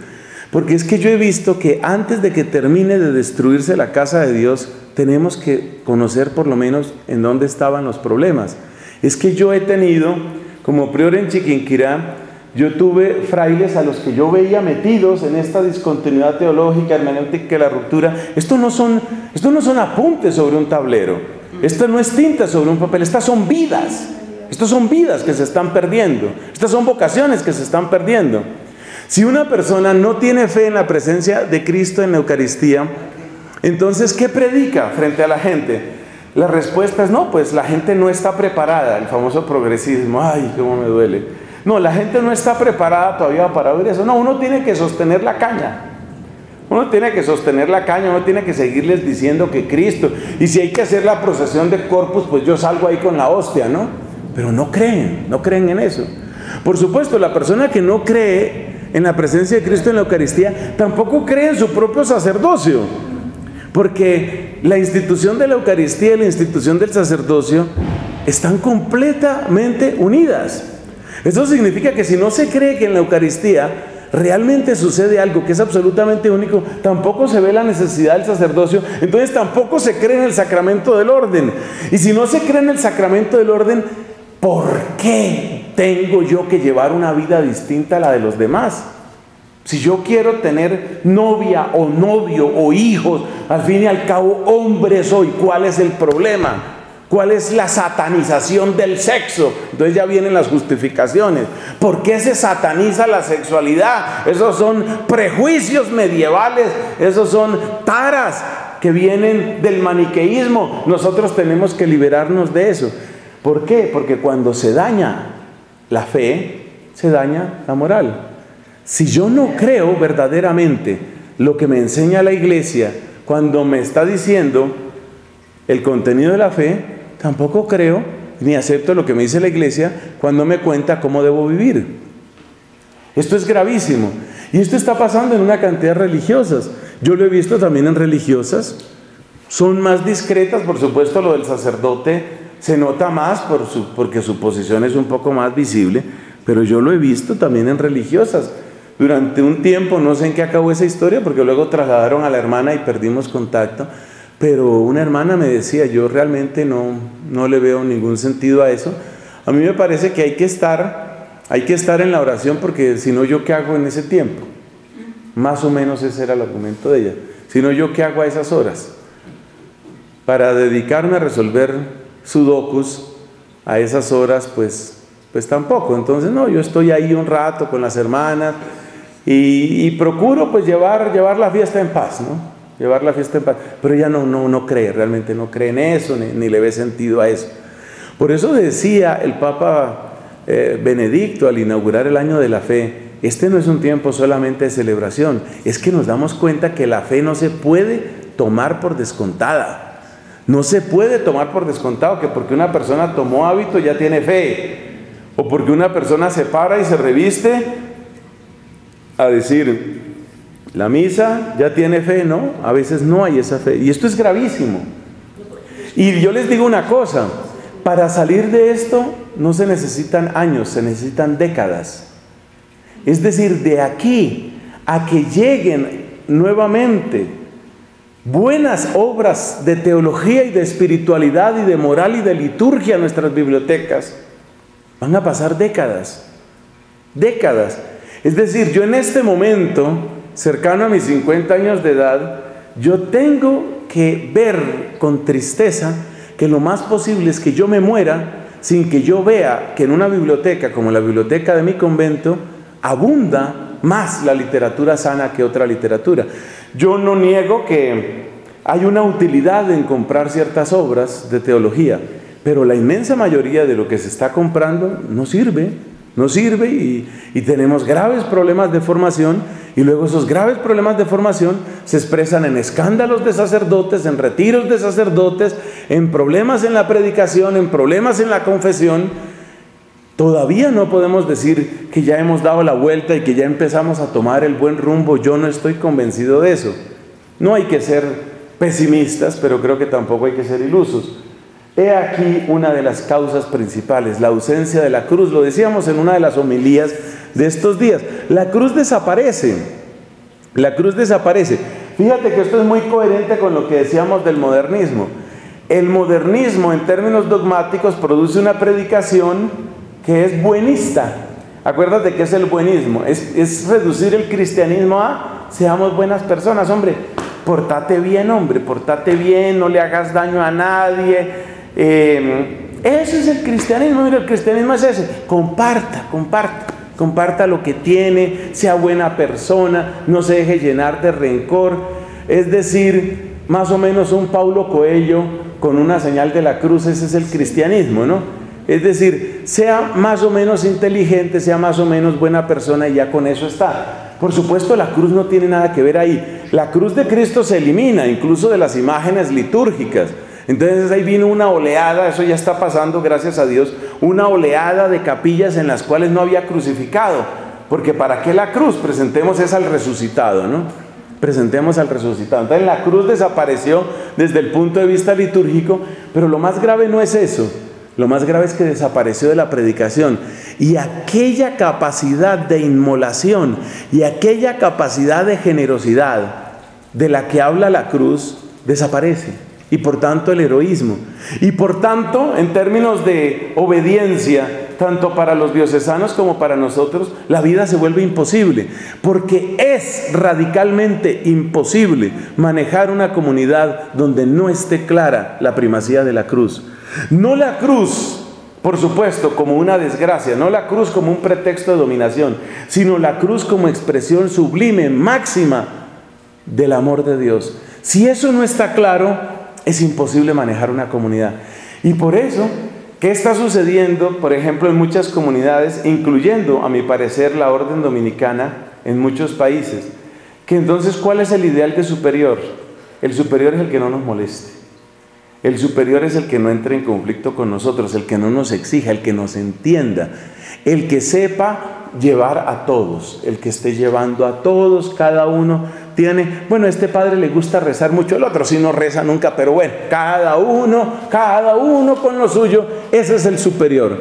Porque es que yo he visto que antes de que termine de destruirse la casa de Dios, tenemos que conocer por lo menos en dónde estaban los problemas. Es que yo he tenido, como prior en Chiquinquirá, yo tuve frailes a los que yo veía metidos en esta discontinuidad teológica, hermenéutica, la ruptura. Esto no son, esto no son apuntes sobre un tablero. Esto no es tinta sobre un papel. Estas son vidas. Estas son vidas que se están perdiendo. Estas son vocaciones que se están perdiendo. Si una persona no tiene fe en la presencia de Cristo en la Eucaristía, entonces, ¿qué predica frente a la gente? La respuesta es no, pues la gente no está preparada. El famoso progresismo. Ay, cómo me duele. No, la gente no está preparada todavía para ver eso. No, uno tiene que sostener la caña. Uno tiene que sostener la caña, uno tiene que seguirles diciendo que Cristo. Y si hay que hacer la procesión de Corpus, pues yo salgo ahí con la hostia, ¿no? Pero no creen, no creen en eso. Por supuesto, la persona que no cree en la presencia de Cristo en la Eucaristía, tampoco cree en su propio sacerdocio. Porque la institución de la Eucaristía y la institución del sacerdocio están completamente unidas. Eso significa que si no se cree que en la Eucaristía realmente sucede algo que es absolutamente único, tampoco se ve la necesidad del sacerdocio, entonces tampoco se cree en el sacramento del orden. Y si no se cree en el sacramento del orden, ¿por qué tengo yo que llevar una vida distinta a la de los demás? Si yo quiero tener novia o novio o hijos, al fin y al cabo hombre soy, ¿cuál es el problema? ¿Cuál es la satanización del sexo? Entonces ya vienen las justificaciones. ¿Por qué se sataniza la sexualidad? Esos son prejuicios medievales, esos son taras que vienen del maniqueísmo. Nosotros tenemos que liberarnos de eso. ¿Por qué? Porque cuando se daña la fe, se daña la moral. Si yo no creo verdaderamente lo que me enseña la Iglesia, cuando me está diciendo el contenido de la fe, tampoco creo ni acepto lo que me dice la Iglesia cuando me cuenta cómo debo vivir. Esto es gravísimo. Y esto está pasando en una cantidad de religiosas. Yo lo he visto también en religiosas. Son más discretas, por supuesto, lo del sacerdote se nota más por su, porque su posición es un poco más visible. Pero yo lo he visto también en religiosas. Durante un tiempo, no sé en qué acabó esa historia, porque luego trasladaron a la hermana y perdimos contacto. Pero una hermana me decía, yo realmente no, no le veo ningún sentido a eso. A mí me parece que hay que estar, hay que estar en la oración, porque si no, ¿yo qué hago en ese tiempo? Más o menos ese era el argumento de ella. Si no, ¿yo qué hago a esas horas? Para dedicarme a resolver sudokus a esas horas, pues, pues tampoco. Entonces, no, yo estoy ahí un rato con las hermanas y, y procuro pues llevar, llevar la fiesta en paz, ¿no? llevar la fiesta en paz, pero ella no, no, no cree, realmente no cree en eso, ni, ni le ve sentido a eso. Por eso decía el Papa eh, Benedicto al inaugurar el año de la fe, este no es un tiempo solamente de celebración, es que nos damos cuenta que la fe no se puede tomar por descontada. No se puede tomar por descontado que porque una persona tomó hábito ya tiene fe, o porque una persona se para y se reviste a decir la misa ya tiene fe, ¿no? A veces no hay esa fe. Y esto es gravísimo. Y yo les digo una cosa, para salir de esto no se necesitan años, se necesitan décadas. Es decir, de aquí a que lleguen nuevamente buenas obras de teología y de espiritualidad y de moral y de liturgia en nuestras bibliotecas, van a pasar décadas, décadas. Es decir, yo en este momento, cercano a mis cincuenta años de edad, yo tengo que ver con tristeza que lo más posible es que yo me muera sin que yo vea que en una biblioteca como la biblioteca de mi convento abunda más la literatura sana que otra literatura. Yo no niego que hay una utilidad en comprar ciertas obras de teología, pero la inmensa mayoría de lo que se está comprando no sirve, no sirve y, y tenemos graves problemas de formación. Y luego esos graves problemas de formación se expresan en escándalos de sacerdotes, en retiros de sacerdotes, en problemas en la predicación, en problemas en la confesión. Todavía no podemos decir que ya hemos dado la vuelta y que ya empezamos a tomar el buen rumbo. Yo no estoy convencido de eso. No hay que ser pesimistas, pero creo que tampoco hay que ser ilusos. He aquí una de las causas principales, la ausencia de la cruz. Lo decíamos en una de las homilías de estos días. La cruz desaparece, la cruz desaparece. Fíjate que esto es muy coherente con lo que decíamos del modernismo. El modernismo en términos dogmáticos produce una predicación que es buenista. Acuérdate que es el buenismo, es, es reducir el cristianismo a seamos buenas personas, hombre, portate bien, hombre, portate bien, no le hagas daño a nadie. Eh, eso es el cristianismo, mira, el cristianismo es ese, comparta, comparta. Comparta lo que tiene, sea buena persona, no se deje llenar de rencor. Es decir, más o menos un Paulo Coelho con una señal de la cruz, ese es el cristianismo, ¿no? Es decir, sea más o menos inteligente, sea más o menos buena persona y ya con eso está. Por supuesto, la cruz no tiene nada que ver ahí. La cruz de Cristo se elimina, incluso de las imágenes litúrgicas. Entonces ahí vino una oleada, eso ya está pasando, gracias a Dios, una oleada de capillas en las cuales no había crucificado. Porque ¿para qué la cruz? Presentemos es al resucitado, ¿no? Presentemos al resucitado. Entonces la cruz desapareció desde el punto de vista litúrgico, pero lo más grave no es eso. Lo más grave es que desapareció de la predicación. Y aquella capacidad de inmolación y aquella capacidad de generosidad de la que habla la cruz desaparece. Y por tanto el heroísmo. Y por tanto, en términos de obediencia, tanto para los diocesanos como para nosotros, la vida se vuelve imposible. Porque es radicalmente imposible manejar una comunidad donde no esté clara la primacía de la cruz. No la cruz, por supuesto, como una desgracia, no la cruz como un pretexto de dominación, sino la cruz como expresión sublime, máxima del amor de Dios. Si eso no está claro, es imposible manejar una comunidad. Y por eso, ¿qué está sucediendo, por ejemplo, en muchas comunidades, incluyendo, a mi parecer, la orden dominicana en muchos países? Que entonces, ¿cuál es el ideal de superior? El superior es el que no nos moleste. El superior es el que no entre en conflicto con nosotros, el que no nos exija, el que nos entienda, el que sepa llevar a todos, el que esté llevando a todos, cada uno tiene, bueno, a este padre le gusta rezar mucho, el otro sí no reza nunca, pero bueno, cada uno, cada uno con lo suyo, ese es el superior.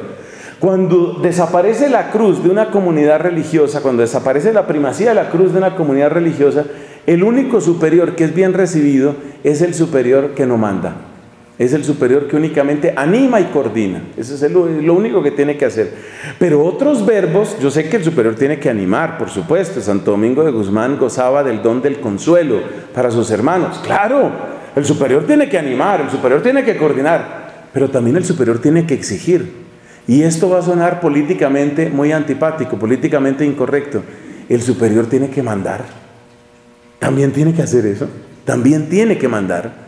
Cuando desaparece la cruz de una comunidad religiosa, cuando desaparece la primacía de la cruz de una comunidad religiosa, el único superior que es bien recibido es el superior que no manda. Es el superior que únicamente anima y coordina. Eso es lo único que tiene que hacer. Pero otros verbos, yo sé que el superior tiene que animar, por supuesto. Santo Domingo de Guzmán gozaba del don del consuelo para sus hermanos. ¡Claro! El superior tiene que animar, el superior tiene que coordinar. Pero también el superior tiene que exigir. Y esto va a sonar políticamente muy antipático, políticamente incorrecto. El superior tiene que mandar. También tiene que hacer eso. También tiene que mandar.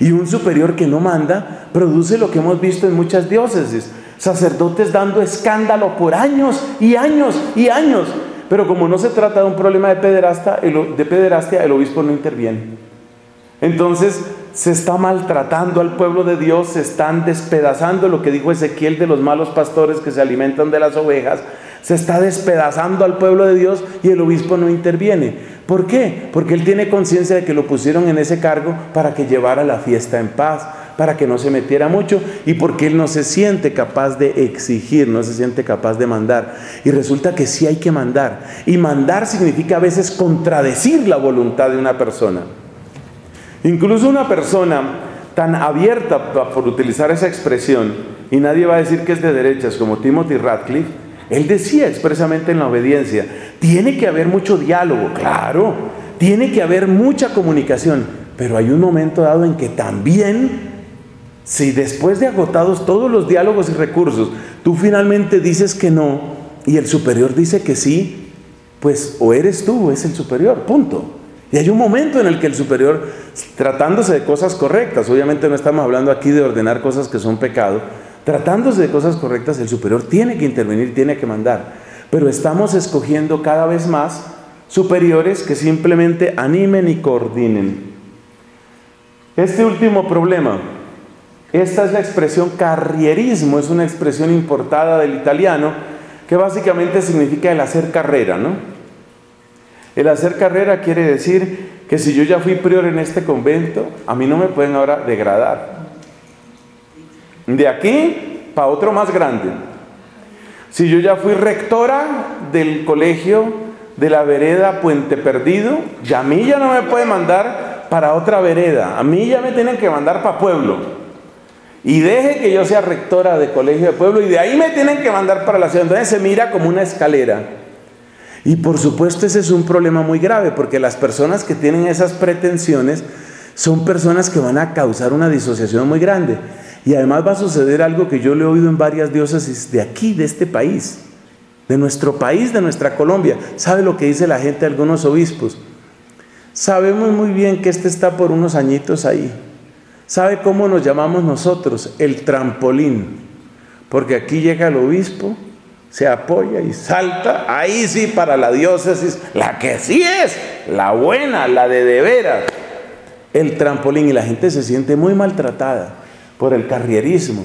Y un superior que no manda produce lo que hemos visto en muchas diócesis, sacerdotes dando escándalo por años y años y años, pero como no se trata de un problema de pederasta, el, de pederastia, el obispo no interviene. Entonces se está maltratando al pueblo de Dios, se están despedazando, lo que dijo Ezequiel de los malos pastores que se alimentan de las ovejas, se está despedazando al pueblo de Dios y el obispo no interviene. ¿Por qué? Porque él tiene conciencia de que lo pusieron en ese cargo para que llevara la fiesta en paz, para que no se metiera mucho y porque él no se siente capaz de exigir, no se siente capaz de mandar. Y resulta que sí hay que mandar. Y mandar significa a veces contradecir la voluntad de una persona. Incluso una persona tan abierta, por utilizar esa expresión, y nadie va a decir que es de derechas, como Timothy Radcliffe, él decía expresamente en la obediencia, tiene que haber mucho diálogo, claro, tiene que haber mucha comunicación, pero hay un momento dado en que también, si después de agotados todos los diálogos y recursos, tú finalmente dices que no, y el superior dice que sí, pues o eres tú o es el superior, punto. Y hay un momento en el que el superior, tratándose de cosas correctas, obviamente no estamos hablando aquí de ordenar cosas que son pecado, tratándose de cosas correctas, el superior tiene que intervenir, tiene que mandar. Pero estamos escogiendo cada vez más superiores que simplemente animen y coordinen. Este último problema, esta es la expresión carrierismo, es una expresión importada del italiano, que básicamente significa el hacer carrera, ¿no? El hacer carrera quiere decir que si yo ya fui prior en este convento, a mí no me pueden ahora degradar. De aquí para otro más grande. Si yo ya fui rectora del colegio de la vereda Puente Perdido, ya a mí ya no me puede mandar para otra vereda. A mí ya me tienen que mandar para Pueblo. Y deje que yo sea rectora de colegio de Pueblo y de ahí me tienen que mandar para la ciudad. Entonces se mira como una escalera. Y por supuesto ese es un problema muy grave porque las personas que tienen esas pretensiones son personas que van a causar una disociación muy grande. Y además va a suceder algo que yo le he oído en varias diócesis de aquí, de este país, de nuestro país, de nuestra Colombia. ¿Sabe lo que dice la gente de algunos obispos? Sabemos muy bien que este está por unos añitos ahí. ¿Sabe cómo nos llamamos nosotros? El trampolín. Porque aquí llega el obispo, se apoya y salta, ahí sí para la diócesis, la que sí es, la buena, la de de veras, el trampolín. Y la gente se siente muy maltratada por el carrierismo.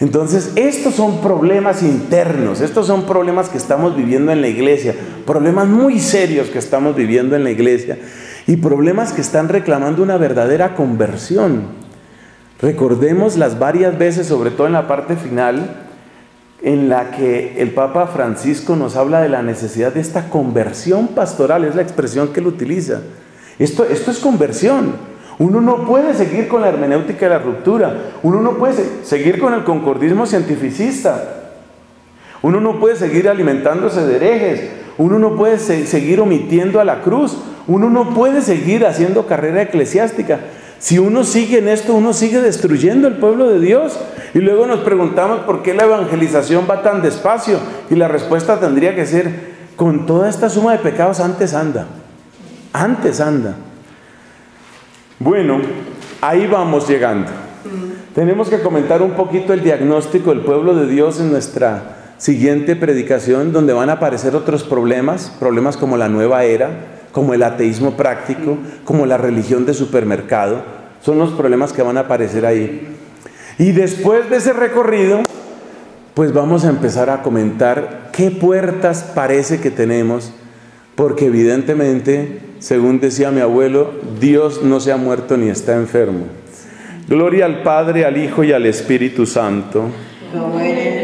Entonces, estos son problemas internos, estos son problemas que estamos viviendo en la iglesia, problemas muy serios que estamos viviendo en la iglesia y problemas que están reclamando una verdadera conversión. Recordemos las varias veces, sobre todo en la parte final, en la que el Papa Francisco nos habla de la necesidad de esta conversión pastoral, es la expresión que él utiliza. Esto, esto es conversión. Uno no puede seguir con la hermenéutica de la ruptura. Uno no puede seguir con el concordismo cientificista. Uno no puede seguir alimentándose de herejes. Uno no puede seguir omitiendo a la cruz. Uno no puede seguir haciendo carrera eclesiástica. Si uno sigue en esto, uno sigue destruyendo el pueblo de Dios. Y luego nos preguntamos por qué la evangelización va tan despacio. Y la respuesta tendría que ser, con toda esta suma de pecados, antes anda. Antes anda. Bueno, ahí vamos llegando. Tenemos que comentar un poquito el diagnóstico del pueblo de Dios en nuestra siguiente predicación, donde van a aparecer otros problemas, problemas como la nueva era, como el ateísmo práctico, como la religión de supermercado. Son los problemas que van a aparecer ahí. Y después de ese recorrido, pues vamos a empezar a comentar qué puertas parece que tenemos, porque evidentemente, según decía mi abuelo, Dios no se ha muerto ni está enfermo. Gloria al Padre, al Hijo y al Espíritu Santo. Amén.